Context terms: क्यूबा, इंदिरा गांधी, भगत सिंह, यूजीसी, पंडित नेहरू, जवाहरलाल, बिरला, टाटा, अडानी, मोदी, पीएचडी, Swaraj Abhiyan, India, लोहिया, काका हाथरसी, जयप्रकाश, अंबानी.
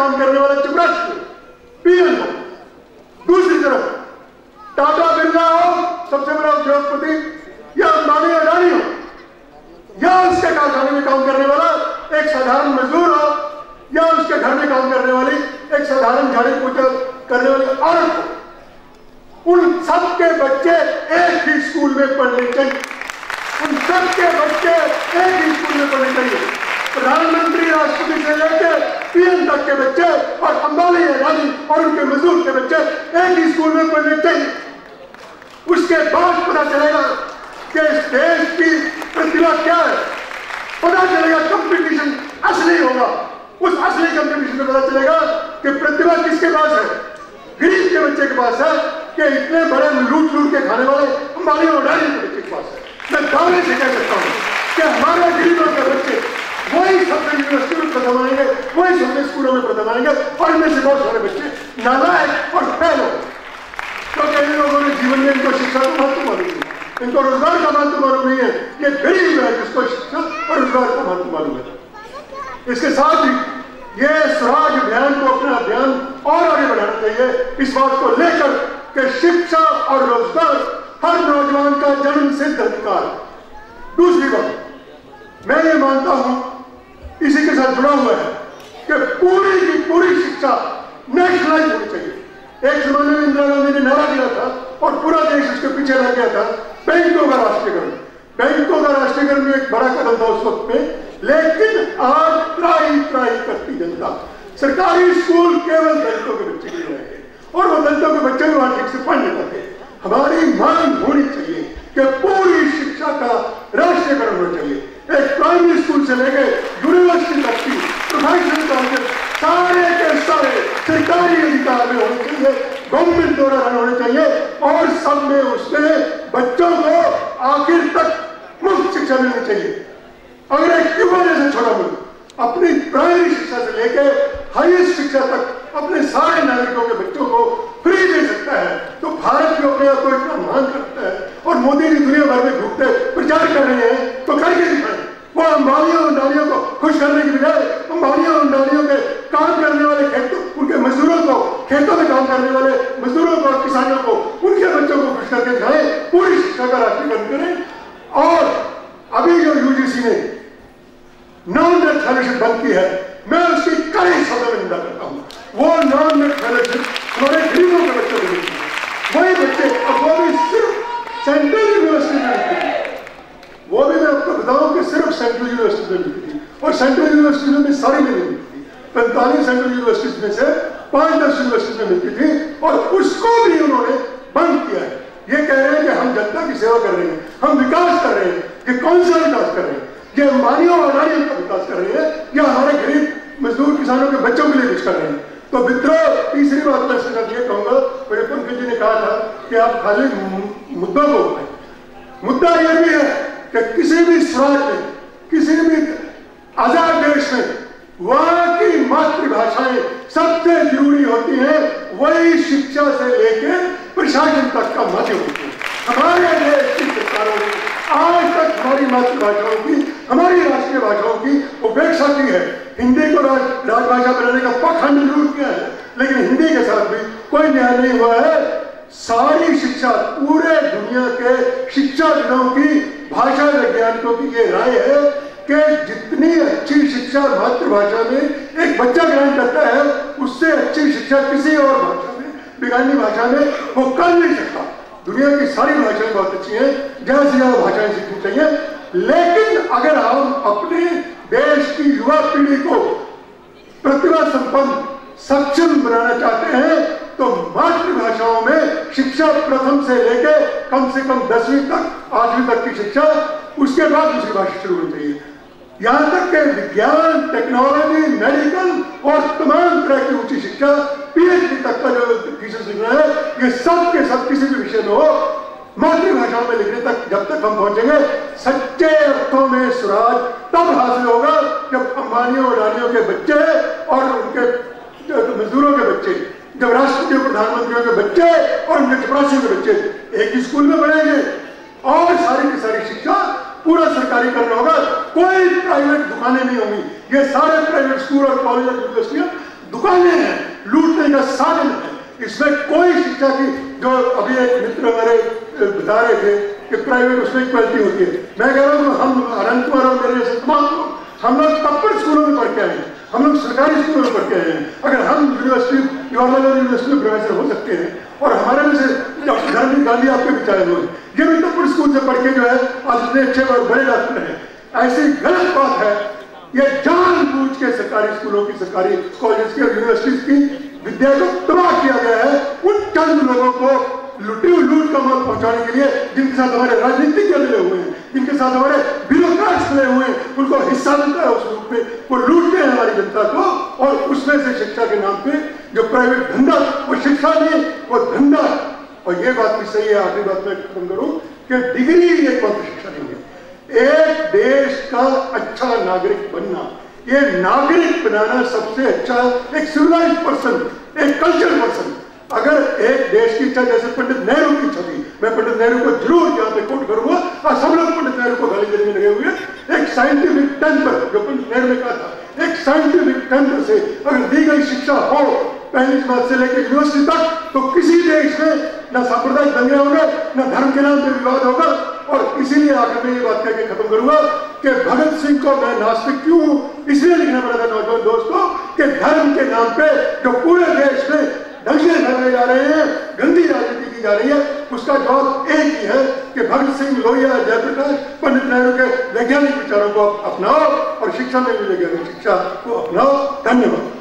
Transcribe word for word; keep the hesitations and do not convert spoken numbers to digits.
काम करने वाला चपरासी पीएन हो। दूसरी तरफ टाटा बिरला हो सबसे बड़ा उद्योगपति या अंबानी अडानी हो या उसके कारखाने में काम करने वाला एक साधारण मजदूर हो या उसके घर में काम करने वाली एक साधारण झाड़ू पोछा करने वाली औरत हो, उन सब के बच्चे एक ही स्कूल में पढ़ने चाहिए, उन सब के बच्चे एक ही स्कूल में पढ़ने चाहिए। प्रधानमंत्री राष्ट्रपति से लेकर पीएम तक के बच्चे और अंबानी अडानी और उनके मजदूर के बच्चे एक ही स्कूल में पढ़ने चाहिए। उसके बाद पता चलेगा कि इस देश की प्रतिभा क्या है, पता चलेगा कंपटीशन असली होगा। उस असली कंपटीशन में पता चलेगा कि प्रतिभा किसके पास है। गरीब के बच्चे के पास है कि इतने बड़े लूट लूट के खाने वाले अंबानी और अडानी के बच्चे के पास है। मैं दावे से कह सकता हूँ कि हमारे गरीबों के बच्चे वही सबसे यूनिवर्सिटी में प्रथम आएंगे, वही सबसे स्कूलों में प्रथम आएंगे और इनमें से बहुत सारे बच्चे नालायक और फेल हो, क्योंकि इन लोगों ने जीवन में इनको शिक्षा को महत्व मालूम है, इनको रोजगार का महत्व मालूम नहीं है। ये गरीब है जिसको शिक्षा और रोजगार का महत्व मालूम है। इसके साथ ही ये स्वराज अभियान को अपना अभियान और आगे बढ़ाना चाहिए इस बात को लेकर कि शिक्षा और रोजगार हर नौजवान का जन्म सिद्ध अधिकार। दूसरी बात मैं ये मानता हूं, इसी के साथ जुड़ा हुआ है कि पूरी की पूरी शिक्षा नेशनलाइज होनी चाहिए। एक जमाने में इंदिरा गांधी ने नारा दिया था और पूरा देश उसके पीछे लग गया था, बैंकों का राष्ट्रीयकरण। बैंकों का राष्ट्रीयकरण में एक बड़ा कदम था उस वक्त में, लेकिन आज त्राही त्राही करती जनता सरकारी स्कूल केवल दलितों के बच्चे के लिए रहेंगे और वो दलितों के बच्चे भी ठीक से पढ़ नहीं पाते। हमारी मांग होनी चाहिए कि पूरी शिक्षा का राष्ट्रीयकरण होना चाहिए, एक प्राइमरी स्कूल से लेकर यूनिवर्सिटी तक की प्रोफेशनल कॉलेज सारे के सारे सरकारी अधिकार में होने चाहिए, गवर्नमेंट द्वारा होने चाहिए और सब में उसमें बच्चों को आखिर तक मुफ्त शिक्षा मिलनी चाहिए। अगर एक क्यूबा जैसे छोटा मुल्क अपनी प्राइमरी शिक्षा से लेकर हाईएस्ट शिक्षा तक अपने सारे नागरिकों के बच्चों को फ्री दे सकता है तो भारत भी अपने आप को इतना मान सकता है। और मोदी जी दुनिया भर में घूमते प्रचार कर रहे हैं तो करके दिखाए, वो अंबानियों और अंडानियों को खुश करने की बजाय अंबानियों और अंडानियों के काम करने वाले खेतों उनके मजदूरों को, खेतों में काम करने वाले मजदूरों को और किसानों को, उनके बच्चों को खुश करके दिखाएं, पूरी शिक्षा का राष्ट्रीयकरण करें। और अभी जो यूजीसी ने नॉन नेट फेलोशिप बंद की है, मैं उसकी कई शब्दों में निंदा करता हूँ। वो नॉन नेट फेलोशिप हमारे गरीबों के बच्चों को मिलती है, वही बच्चे अब वो भी सिर्फ सेंट्रल यूनिवर्सिटी में मिलती है। वो भी मैं आपको बताऊं कि सिर्फ सेंट्रल यूनिवर्सिटी में मिलती थी और सेंट्रल यूनिवर्सिटी में सारी नहीं मिलती थी, पैंतालीस सेंट्रल यूनिवर्सिटीज में से पांच दस यूनिवर्सिटीज में मिलती थी और उसको भी उन्होंने बंद किया है। ये कह रहे हैं कि हम जनता की सेवा कर रहे हैं, हम विकास कर रहे हैं। ये कौन सा विकास कर रहे हैं? ये अंबानी और अडानी का विकास कर रहे हैं या हमारे गरीब मजदूर किसानों के बच्चों के लिए कुछ कर रहे हैं? तो मित्रों तीसरी बात मैं ये कहूंगा, मेरे पंकज जी ने कहा था कि आप खाली मुद्दों को उठाएं, मुद्दा यह भी है कि किसी भी स्वराज में, किसी भी आजाद देश में वहां की मातृभाषाएं सबसे जरूरी होती है, वही शिक्षा से लेकर प्रशासन तक का माध्यम होती है। हमारे देश की सरकारों ने आज तक हमारी मातृभाषाओं की, हमारी राष्ट्रीय भाषाओं की उपेक्षा की है। हिंदी को राज, राजभाषा बनाने का पाखंड जरूर किया है, लेकिन हिंदी के साथ भी कोई न्याय नहीं हुआ है। सारी शिक्षा, पूरे दुनिया के शिक्षाविदों की, भाषा वैज्ञानिकों की ये राय है कि जितनी अच्छी शिक्षा मातृभाषा में एक बच्चा ग्रहण करता है उससे अच्छी शिक्षा किसी और भाषा में, बिगानी भाषा में वो कर नहीं सकता। दुनिया की सारी भाषाएं बहुत अच्छी हैं, ज्यादा से ज्यादा भाषाएं सीखनी चाहिए, लेकिन अगर हम अपने देश की युवा पीढ़ी को प्रतिभा संपन्न, सक्षम बनाना चाहते हैं तो मातृभाषाओं में शिक्षा प्रथम से लेकर कम से कम दसवीं तक, आठवीं तक की शिक्षा, उसके बाद दूसरी भाषा शुरू होनी चाहिए। यहाँ तक के विज्ञान, टेक्नोलॉजी, मेडिकल और तमाम तरह की ऊंची शिक्षा, पीएचडी तक का जो विषय सीखना है, ये सब के सब किसी भी विषय में हो, मातृभाषा में लिखने तक जब तक हम पहुंचेंगे सच्चे अर्थों में स्वराज तब हासिल होगा जब अंबानियों अडानियों के बच्चे और उनके मजदूरों के बच्चे, जब राष्ट्रपति प्रधानमंत्रियों के बच्चे और उनके चपरासियों के बच्चे एक ही स्कूल में पढ़ेंगे और सारी की सारी शिक्षा पूरा सरकारी करना होगा। कोई प्राइवेट दुकानें नहीं होंगी, ये सारे प्राइवेट स्कूल और कॉलेज यूनिवर्सिटियां दुकानें हैं, लूटने का साधन है। इसमें कोई शिक्षा की, जो अभी एक मित्र मेरे बता रहे थे कि प्राइवेट उसमें क्वालिटी होती है, मैं कह रहा हूँ हम अनंतपुर और मेरे इस्तेमाल को हम लोग पब्लिक स्कूलों में पढ़ के आए हैं, हम लोग सरकारी स्कूलों में पढ़ के आए हैं। अगर हम यूनिवर्सिटी जवाहरलाल यूनिवर्सिटी में प्रोफेसर हो सकते हैं और हमारे में से डॉक्टर धर्म गांधी आपके विचार हुए, ये भी टप्पड़ स्कूल से पढ़ के जो है आज इतने अच्छे और बड़े डॉक्टर हैं। ऐसी गलत बात है, ये जानबूझ के सरकारी स्कूलों की, सरकारी कॉलेज की और यूनिवर्सिटीज की विद्या को तबाह किया गया है उन चंद लोगों को लुटी लूट का मत पहुंचाने के लिए, जिनके साथ हमारे राजनीतिक जुड़े हुए हैं, जिनके साथ हमारे ब्यूरोक्रेट्स जुड़े हुए हैं, उनको हिस्सा मिलता है उस रूप में, वो लूटते हैं हमारी जनता को। और उसमें से शिक्षा के नाम पे जो प्राइवेट धंधा, वो शिक्षा नहीं, वो धंधा। और ये बात भी सही है, आखिरी बात मैं खत्म करूँ कि डिग्री एक बात शिक्षा नहीं है। एक देश का अच्छा नागरिक बनना, ये नागरिक बनाना सबसे अच्छा एक सिविलाइज्ड पर्सन, एक कल्चर पर्सन। अगर एक देश की इच्छा, जैसे पंडित नेहरू की छवि, मैं पंडित नेहरू को जरूर यहाँ पे कोट करूंगा और सब लोग पंडित नेहरू को गाली देने में लगे हुए। एक साइंटिफिक टेंपर, जो पंडित नेहरू ने कहा था, एक साइंटिफिक टेंपर से अगर दी गई शिक्षा हो पहली बात से लेकर यूनिवर्सिटी तक, तो किसी देश में ना सांप्रदायिक दंगे होंगे, ना धर्म के नाम पर विवाद होगा। और इसीलिए आखिर में ये बात करके खत्म करूंगा कि भगत सिंह को मैं नास्तिक क्यों हूं इसलिए लिखना पड़ा था नौजवान दोस्तों कि धर्म के नाम पे जो पूरे देश में दंगे लड़ने जा रहे हैं, गंदी राजनीति की जा रही है, उसका जवाब एक ही है कि भगत सिंह, लोहिया, जयप्रकाश, पंडित नेहरू के वैज्ञानिक विचारों को अपनाओ और शिक्षा में भी वैज्ञानिक शिक्षा को अपनाओ। धन्यवाद।